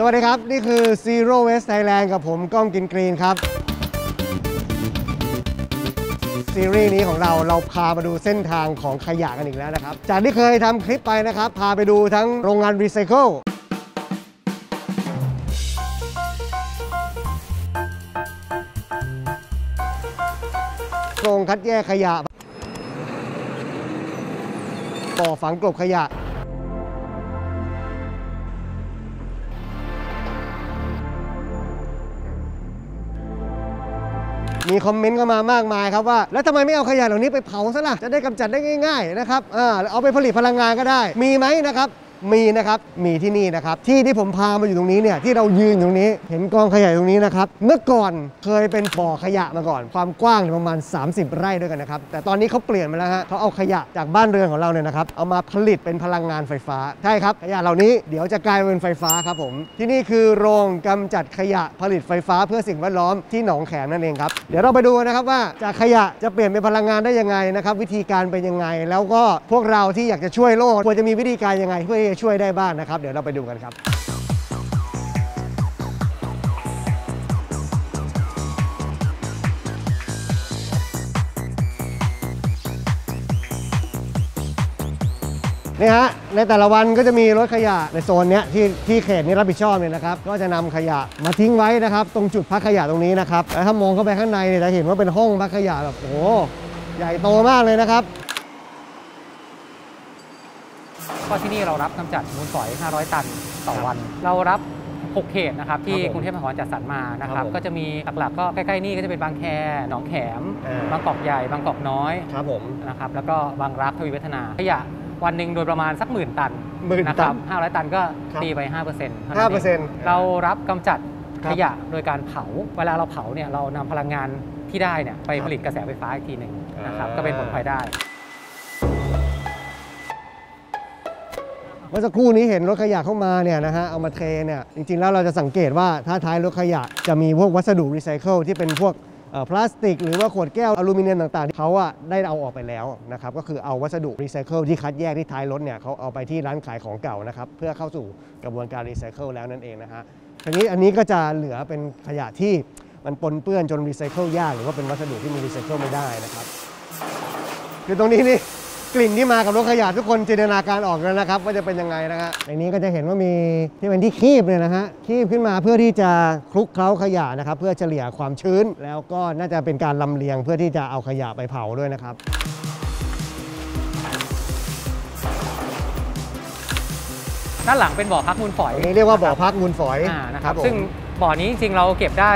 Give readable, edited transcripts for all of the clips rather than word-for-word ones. สวัสดีครับนี่คือ Zero Waste Thailand กับผมก้องกินกรีนครับซีรีส์นี้ของเราพามาดูเส้นทางของขยะกันอีกแล้วนะครับจากที่เคยทำคลิปไปนะครับพาไปดูทั้งโรงงานรีไซเคิลโรงคัดแยกขยะบ่อฝังกลบขยะมีคอมเมนต์เข้ามามากมายครับว่าแล้วทำไมไม่เอาขยะเหล่านี้ไปเผาซะล่ะจะได้กำจัดได้ง่ายๆนะครับเอาไปผลิตพลังงานก็ได้มีไหมนะครับมีนะครับมีที่นี่นะครับที่ที่ผมพามาอยู่ตรงนี้เนี่ยที่เรายืนตรงนี้เห็นกองขยะตรงนี้นะครับเมื่อก่อนเคยเป็นบ่อขยะมาก่อนความกว้างประมาณ30 ไร่ด้วยกันนะครับแต่ตอนนี้เขาเปลี่ยนมาแล้วฮะเขาเอาขยะจากบ้านเรือนของเราเนี่ยนะครับเอามาผลิตเป็นพลังงานไฟฟ้าใช่ครับขยะเหล่านี้เดี๋ยวจะกลายเป็นไฟฟ้าครับผมที่นี่คือโรงกำจัดขยะผลิตไฟฟ้าเพื่อสิ่งแวดล้อมที่หนองแขมนั่นเองครับเดี๋ยวเราไปดูนะครับว่าจากขยะจะเปลี่ยนเป็นพลังงานได้ยังไงนะครับวิธีการเป็นยังไงแล้วก็พวกเราที่อยากจะช่วยโลกควรจะมีวิธีการยังไงเพื่อช่วยได้บ้าง นะครับเดี๋ยวเราไปดูกันครับนี่ฮะในแต่ละวันก็จะมีรถขยะในโซนเนี้ยที่เขตนี้รับผิดชอบเนี่ยนะครับก็จะนำขยะมาทิ้งไว้นะครับตรงจุดพักขยะตรงนี้นะครับแล้วถ้ามองเข้าไปข้างในเนี่ยจะเห็นว่าเป็นห้องพักขยะแบบโอ้ใหญ่โตมากเลยนะครับก็ที่นี่เรารับกำจัดมูลฝอย500 ตันต่อวันเรารับ6 เขตนะครับที่กรุงเทพมหานครจัดสรรมานะครับก็จะมีหลักๆก็ใกล้ๆนี่ก็จะเป็นบางแคหนองแขมบางกอกใหญ่บางกอกน้อยครับผมนะครับแล้วก็บางรักทวีวัฒนาขยะวันหนึ่งโดยประมาณสัก10,000 ตันนะครับ500 ตันก็ตีไป 5% เรารับกำจัดขยะโดยการเผาเวลาเราเผาเนี่ยเรานำพลังงานที่ได้เนี่ยไปผลิตกระแสไฟฟ้าอีกทีหนึ่งนะครับก็เป็นผลพลอยได้เมื่อสักครู่นี้เห็นรถขยะเข้ามาเนี่ยนะฮะเอามาเทเนี่ยจริงๆแล้วเราจะสังเกตว่าถ้าท้ายรถขยะจะมีพวกวัสดุรีไซเคิลที่เป็นพวกพลาสติกหรือว่าขวดแก้วอลูมิเนียมต่างๆที่เขาได้เอาออกไปแล้วนะครับก็คือเอาวัสดุรีไซเคิลที่คัดแยกที่ท้ายรถเนี่ยเขาเอาไปที่ร้านขายของเก่านะครับเพื่อเข้าสู่กระบวนการรีไซเคิลแล้วนั่นเองนะฮะทีนี้อันนี้ก็จะเหลือเป็นขยะที่มันปนเปื้อนจนรีไซเคิลยากหรือว่าเป็นวัสดุที่มันรีไซเคิลไม่ได้นะครับคือตรงนี้นี่กลิ่นที่มากับรถขยะทุกคนจินตนาการออกแล้วนะครับว่าจะเป็นยังไงนะฮะในนี้ก็จะเห็นว่ามีที่เป็นที่คีบเลยนะฮะคีบขึ้นมาเพื่อที่จะคลุกเคล้าขยะนะครับเพื่อเฉลี่ยความชื้นแล้วก็น่าจะเป็นการลำเลียงเพื่อที่จะเอาขยะไปเผาด้วยนะครับด้านหลังเป็นบ่อพักมูลฝอยนี่เรียกว่าบ่อพักมูลฝอยนะครับซึ่งบ่อนี้จริงๆเราเก็บได้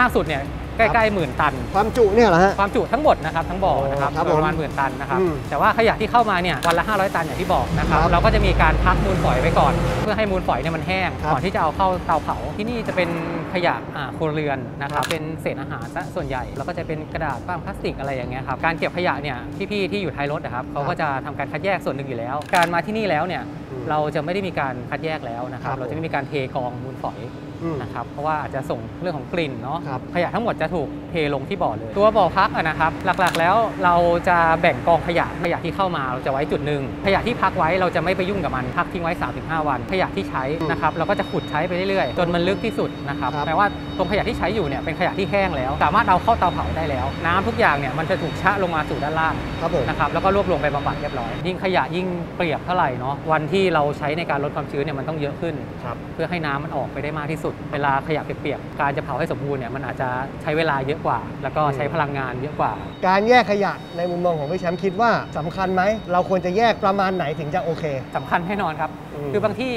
มากสุดเนี่ยใกล้ๆ10,000 ตันความจุเนี่ยเหรอฮะความจุทั้งหมดนะครับทั้งบ่อนะครับประมาณ10,000 ตันนะครับแต่ว่าขยะที่เข้ามาเนี่ยวันละ500 ตันอย่างที่บอกนะครับเราก็จะมีการพักมูลฝอยไว้ก่อนเพื่อให้มูลฝอยเนี่ยมันแห้งก่อนที่จะเอาเข้าเตาเผาที่นี่จะเป็นขยะครัวเรือนนะครับเป็นเศษอาหารซะส่วนใหญ่แล้วก็จะเป็นกระดาษบ้างพลาสติกอะไรอย่างเงี้ยครับการเก็บขยะเนี่ยพี่ๆที่อยู่ท้ายรถนะครับเขาก็จะทำการคัดแยกส่วนหนึ่งอยู่แล้วการมาที่นี่แล้วเนี่ยเราจะไม่ได้มีการคัดแยกแล้วนะครับเราจะไม่มีการเทกองมูลฝอยนะครับเพราะว่าอาจจะส่งเรื่องของกลิ่นเนาะขยะทั้งหมดจะถูกเทลงที่บ่อเลยตัวบ่อพักนะครับหลักๆแล้วเราจะแบ่งกองขยะที่เข้ามาเราจะไว้จุดหนึ่งขยะที่พักไว้เราจะไม่ไปยุ่งกับมันพักทิ้งไว้ 3-5 วันขยะที่ใช้นะครับเราก็จะขุดใช้ไปเรื่อยๆจนมันลึกที่สุดนะครับแปลว่าตรงขยะที่ใช้อยู่เนี่ยเป็นขยะที่แห้งแล้วสามารถเอาเข้าเตาเผาได้แล้วน้ำทุกอย่างเนี่ยมันจะถูกชะลงมาสู่ด้านล่างนะครับแล้วก็รวบรวมไปบำบัดเรียบร้อยยิ่งขยะยิ่งเปียกเท่าไหร่เนาะวันที่เราใช้ในการลดความชื้นเนี่ยมันต้องเยอะขึ้นเพื่อให้น้ำมันออกไปได้มากที่สุดเวลาขยะเปียกๆการจะเผาให้สมบูรณ์เนี่ยมันอาจจะใช้เวลาเยอะกว่าแล้วก็ใช้พลังงานเยอะกว่าการแยกขยะในมุมมองของพี่แชมป์คิดว่าสำคัญไหมเราควรจะแยกประมาณไหนถึงจะโอเคสำคัญแน่นอนครับคือบางที่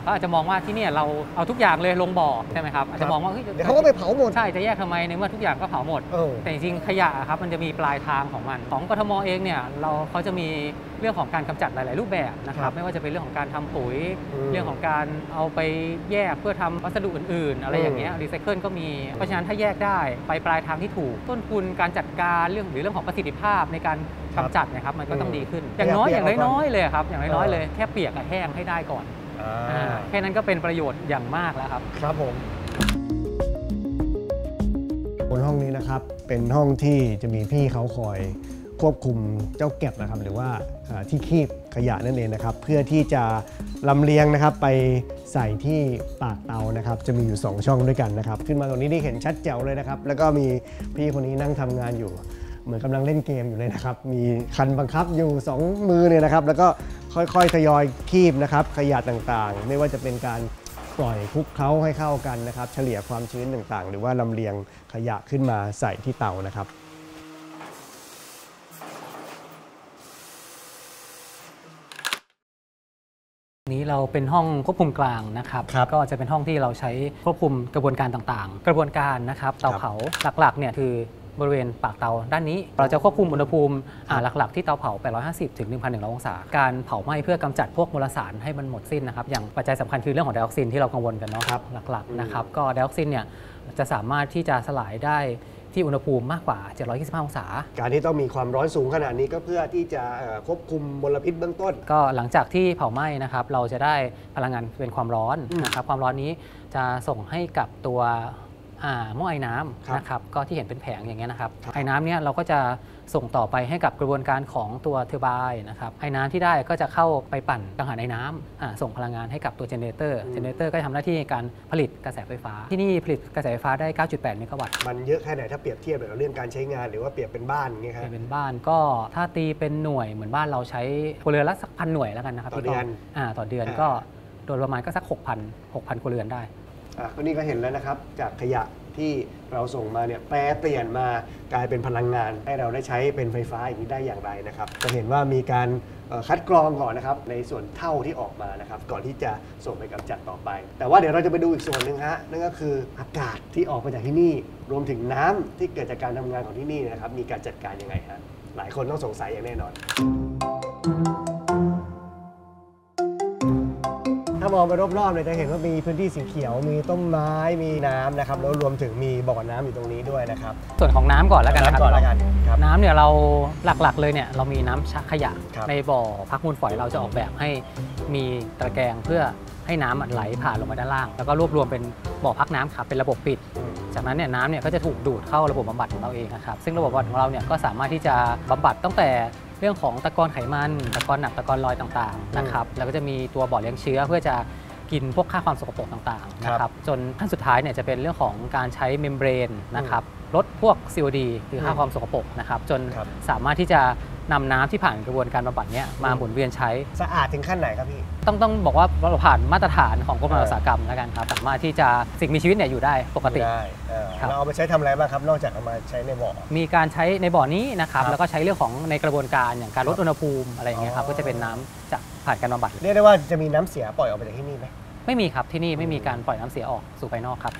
เขาอาจจะมองว่าที่นี่เราเอาทุกอย่างเลยลงบ่อใช่ไหมครับอาจจะมองว่าเดี๋ยวเขาก็ไปเผาหมดใช่จะแยกทำไมในเมื่อทุกอย่างก็เผาหมดแต่จริงๆขยะครับมันจะมีปลายทางของมันของกทมเองเนี่ยเขาจะมีเรื่องของการกำจัดหลายๆรูปแบบนะครับไม่ว่าจะเป็นเรื่องของการทำปุ๋ยเรื่องของการเอาไปแยกเพื่อทำวัสดุอื่นๆอะไรอย่างเงี้ยรีไซเคิลก็มีเพราะฉะนั้นถ้าแยกได้ไปปลายทางที่ถูกต้นทุนการจัดการเรื่องของประสิทธิภาพในการกำจัดนะครับมันก็ต้องดีขึ้นอย่างน้อยเลยครับอย่างน้อยเลยแค่เปียกกับแห้งให้ได้ก่อนแค่นั้นก็เป็นประโยชน์อย่างมากแล้วครับครับผมบนห้องนี้นะครับเป็นห้องที่จะมีพี่เขาคอยควบคุมเจ้าเก็บนะครับหรือว่าที่คีบขยะนั่นเองนะครับเพื่อที่จะ ลำเลียงนะครับไปใส่ที่ปากเตานะครับจะมีอยู่2ช่องด้วยกันนะครับขึ้นมาตรงนี้ที่เห็นชัดแจ๋วเลยนะครับแล้วก็มีพี่คนนี้นั่งทำงานอยู่เหมือนกำลังเล่นเกมอยู่เลยนะครับมีคันบังคับอยู่2มือเนี่ยนะครับแล้วก็ค่อยๆทยอยคีบนะครับขยะต่างๆไม่ว่าจะเป็นการปล่อยคลุกเคล้าให้เข้ากันนะครับเฉลี่ยความชื้นต่างๆหรือว่าลำเลียงขยะขึ้นมาใส่ที่เตานะครับนี้เราเป็นห้องควบคุมกลางนะครับก็จะเป็นห้องที่เราใช้ควบคุมกระบวนการต่างๆกระบวนการนะครับเตาเผาหลักๆเนี่ยคือบริเวณปากเตาด้านนี้เราจะควบคุมอุณหภูมิหลักๆที่เตาเผา850 ถึง 1,100 องศาการเผาไหม้เพื่อกำจัดพวกมลสารให้มันหมดสิ้นนะครับอย่างปัจจัยสำคัญคือเรื่องของไดออกซินที่เรากังวลกันเนาะครับหลักๆนะครับก็ไดออกซินเนี่ยจะสามารถที่จะสลายได้ที่อุณหภูมิมากกว่า725องศาการที่ต้องมีความร้อนสูงขนาดนี้ก็เพื่อที่จะควบคุมมลพิษเบื้องต้นก็หลังจากที่เผาไหม้นะครับเราจะได้พลังงานเป็นความร้อนนะครับความร้อนนี้จะส่งให้กับตัวหม้อไอ้น้ำนะครับก็ที่เห็นเป็นแผงอย่างเงี้ยนะครับไอ้น้ำเนี่ยเราก็จะส่งต่อไปให้กับกระบวนการของตัวเทอร์ไบน์นะครับไอ้น้ำที่ได้ก็จะเข้าไปปั่นกังหันไอ้น้ำส่งพลังงานให้กับตัวเจเนเรเตอร์ก็ทำหน้าที่ในการผลิตกระแสไฟฟ้าที่นี่ผลิตกระแสไฟฟ้าได้ 9.8 เมกะวัตต์มันเยอะแค่ไหนถ้าเปรียบเทียบกับเรื่องการใช้งานหรือว่าเปรียบเป็นบ้านอย่างเงี้ยครับเป็นบ้านก็ถ้าตีเป็นหน่วยเหมือนบ้านเราใช้ครัวเรือนละสักพันหน่วยแล้วกันนะครับต่อเดือนก็โดยประมาณก็สัก 6,000 ครัวเรือนได้ก็นี่ก็เห็นแล้วนะครับจากขยะที่เราส่งมาเนี่ยแปรเปลี่ยนมากลายเป็นพลังงานให้เราได้ใช้เป็นไฟฟ้าอย่างนี้ได้อย่างไรนะครับจะเห็นว่ามีการคัดกรองก่อนนะครับในส่วนเท่าที่ออกมานะครับก่อนที่จะส่งไปกำจัดต่อไปแต่ว่าเดี๋ยวเราจะไปดูอีกส่วนหนึ่งฮะนั่นก็คืออากาศที่ออกมาจากที่นี่รวมถึงน้ำที่เกิดจากการทำงานของที่นี่นะครับมีการจัดการยังไงฮะหลายคนต้องสงสัยอย่างแน่นอนถ้ามองไปรอบๆเลยจะเห็นว่ามีพื้นที่สีเขียวมีต้นไม้มีน้ำนะครับแล้วรวมถึงมีบ่อน้ำอยู่ตรงนี้ด้วยนะครับส่วนของน้ำก่อนแล้วกันนะครับน้ำเนี่ยเราหลักๆเลยเนี่ยเรามีน้ำชักขยะในบ่อพักมูลฝอยเราจะออกแบบให้มีตะแกรงเพื่อให้น้ำไหลผ่านลงมาด้านล่างแล้วก็รวบรวมเป็นบ่อพักน้ำครับเป็นระบบปิดจากนั้นเนี่ยน้ำเนี่ยก็จะถูกดูดเข้าระบบบำบัดของเราเองนะครับซึ่งระบบบำบัดของเราเนี่ยก็สามารถที่จะบำบัดตั้งแต่เรื่องของตะกอนไขมันตะกอนหนักตะกอนลอยต่างๆนะครับแล้วก็จะมีตัวบ่อเลี้ยงเชื้อเพื่อจะกินพวกค่าความสกปรกต่างๆนะครับจนขั้นสุดท้ายเนี่ยจะเป็นเรื่องของการใช้เมมเบรนนะครับลดพวก COD คือค่าความสกปรกนะครับจนสามารถที่จะนำน้ำที่ผ่านกระบวนการบำบัดเนี่ยมาหมุนเวียนใช้สะอาดถึงขั้นไหนครับพี่ต้องบอกว่าเราผ่านมาตรฐานของกรมอุตสาหกรรมแล้วกันครับสามารถที่จะสิ่งมีชีวิตเนี่ยอยู่ได้ปกติเราเอาไปใช้ทำอะไรบ้างครับนอกจากเอามาใช้ในบ่อมีการใช้ในบ่อนี้นะครับแล้วก็ใช้เรื่องของในกระบวนการอย่างการลดอุณหภูมิอะไรอย่างเงี้ยครับก็จะเป็นน้ำจากผ่านการบำบัดเรียกได้ว่าจะมีน้ำเสียปล่อยออกไปจากที่นี่ไหมไม่มีครับที่นี่ไม่มีการปล่อยน้ำเสียออกสู่ภายนอกครับ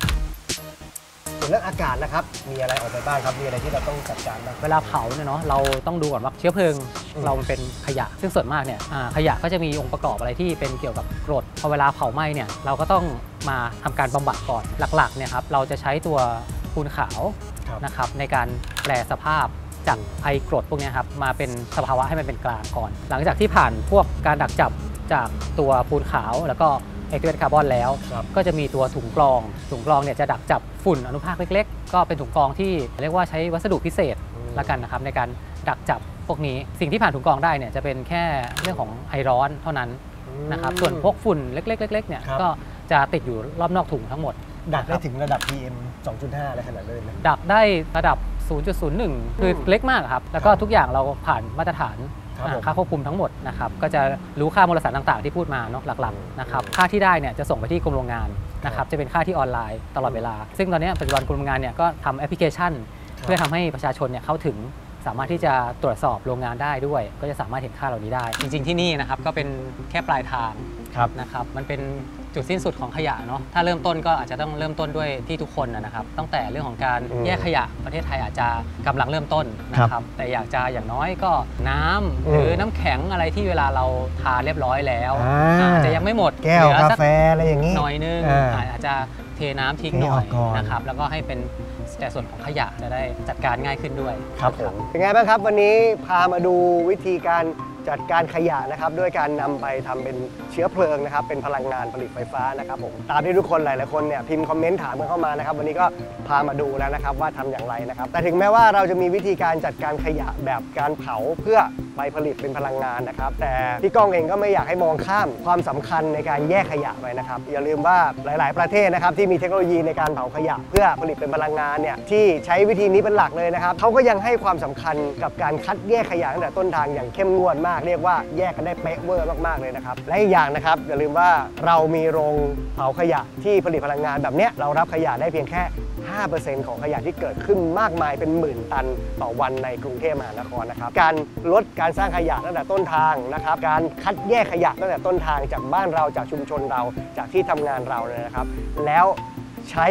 เรื่องอากาศนะครับมีอะไรออกไปบ้างครับมีอะไรที่เราต้องจัดการบ้างเวลาเผาเนี่ยเนาะเราต้องดูก่อนว่าเชื้อเพลิงเราเป็นขยะซึ่งส่วนมากเนี่ยขยะก็จะมีองค์ประกอบอะไรที่เป็นเกี่ยวกับกรดพอเวลาเผาไหม้เนี่ยเราก็ต้องมาทำการบำบัดก่อนหลักๆเนี่ยครับเราจะใช้ตัวปูนขาวนะครับในการแปลสภาพจากไอกรดพวกนี้ครับมาเป็นสภาวะให้มันเป็นกลางก่อนหลังจากที่ผ่านพวกการดักจับจากตัวปูนขาวแล้วก็ไอตัวคาร์บอนแล้วก็จะมีตัวถุงกรองเนี่ยจะดักจับฝุ่นอนุภาคเล็กๆก็เป็นถุงกรองที่เรียกว่าใช้วัสดุพิเศษละกันนะครับในการดักจับพวกนี้สิ่งที่ผ่านถุงกรองได้เนี่ยจะเป็นแค่เรื่องของไอร้อนเท่านั้นนะครับส่วนพวกฝุ่นเล็กๆเนี่ยก็จะติดอยู่รอบนอกถุงทั้งหมดดักได้ถึงระดับ PM 2.5 เลยขนาดเลยดักได้ระดับ 0.01 คือเล็กมากครับแล้วก็ทุกอย่างเราผ่านมาตรฐานค่าควบคุมทั้งหมดนะครับก็จะรู้ค่ามลพิษต่างๆที่พูดมาเนาะหลักๆนะครับค่าที่ได้เนี่ยจะส่งไปที่กรมโรงงานนะครับจะเป็นค่าที่ออนไลน์ตลอดเวลาซึ่งตอนนี้ปัจจุบันกรมโรงงานเนี่ยก็ทำแอปพลิเคชันเพื่อทำให้ประชาชนเนี่ยเข้าถึงสามารถที่จะตรวจสอบโรงงานได้ด้วยก็จะสามารถเห็นค่าเหล่านี้ได้จริงๆที่นี่นะครับก็เป็นแค่ปลายทางนะครับมันเป็นจุดสิ้นสุดของขยะเนาะถ้าเริ่มต้นก็อาจจะต้องเริ่มต้นด้วยที่ทุกคนนะครับตั้งแต่เรื่องของการแยกขยะประเทศไทยอาจจะกำลังเริ่มต้นนะครับแต่อยากจะอย่างน้อยก็น้ำหรือน้ำแข็งอะไรที่เวลาเราทาเรียบร้อยแล้วอาจจะยังไม่หมดแก้วกาแฟอะไรอย่างนี้หน่อยนึงอาจจะเทน้ำทิ้งหน่อยนะครับแล้วก็ให้เป็นแต่ส่วนของขยะจะได้จัดการง่ายขึ้นด้วยครับผมเป็นไงบ้างครับวันนี้พามาดูวิธีการจัดการขยะนะครับด้วยการนำไปทำเป็นเชื้อเพลิงนะครับเป็นพลังงานผลิตไฟฟ้านะครับผมตามที่ทุกคนหลายๆคนเนี่ยพิมพ์คอมเมนต์ถามกันเข้ามานะครับวันนี้ก็พามาดูแล้วนะครับว่าทำอย่างไรนะครับแต่ถึงแม้ว่าเราจะมีวิธีการจัดการขยะแบบการเผาเพื่อ ไปผลิตเป็นพลังงานนะครับแต่พี่ก้องเองก็ไม่อยากให้มองข้ามความสำคัญในการแยกขยะไปนะครับอย่าลืมว่าหลายๆประเทศนะครับที่มีเทคโนโลยีในการเผาขยะเพื่อผลิตเป็นพลังงานเนี่ยที่ใช้วิธีนี้เป็นหลักเลยนะครับเขาก็ยังให้ความสำคัญกับการคัดแยกขยะตั้งแต่ต้นทางอย่างเข้มงวดมากเรียกว่าแยกกันได้เป๊ะเวอร์มากๆเลยนะครับและอีกอย่างนะครับอย่าลืมว่าเรามีโรงเผาขยะที่ผลิตพลังงานแบบนี้เรารับขยะได้เพียงแค่ 5% ของขยะที่เกิดขึ้นมากมายเป็นหมื่นตันต่อวันในกรุงเทพมหานครนะครับการลดการสร้างขยะตั้งแต่ต้นทางนะครับการคัดแยกขยะตั้งแต่ต้นทางจากบ้านเราจากชุมชนเราจากที่ทำงานเราเลยนะครับแล้วใช้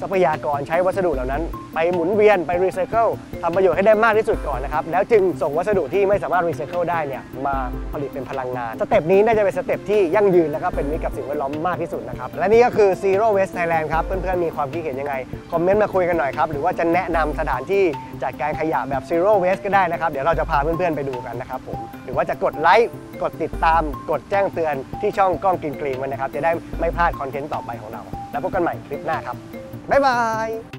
ทรัพยากรใช้วัสดุเหล่านั้นไปหมุนเวียนไปรีไซเคิลทำประโยชน์ให้ได้มากที่สุดก่อนนะครับแล้วจึงส่งวัสดุที่ไม่สามารถรีไซเคิลได้เนี่ยมาผลิตเป็นพลังงานสเต็ปนี้น่าจะเป็นสเต็ปที่ยั่งยืนและก็เป็นมิตรกับสิ่งแวดล้อมมากที่สุดนะครับและนี่ก็คือ Zero Waste Thailand ครับเพื่อนๆมีความคิดเห็นยังไงคอมเมนต์มาคุยกันหน่อยครับหรือว่าจะแนะนำสถานที่จัดการขยะแบบ Zero Waste ก็ได้นะครับเดี๋ยวเราจะพาเพื่อนๆไปดูกันนะครับผมหรือว่าจะกดไลค์กดติดตามกดแจ้งเตือนที่ช่องกล้องกินกรีนไว้นะครับจะได้ไม่พลาดคอนเทนต์ต่อไปของเราแล้วพบกันใหม่คลิปหน้าครับบ๊ายบาย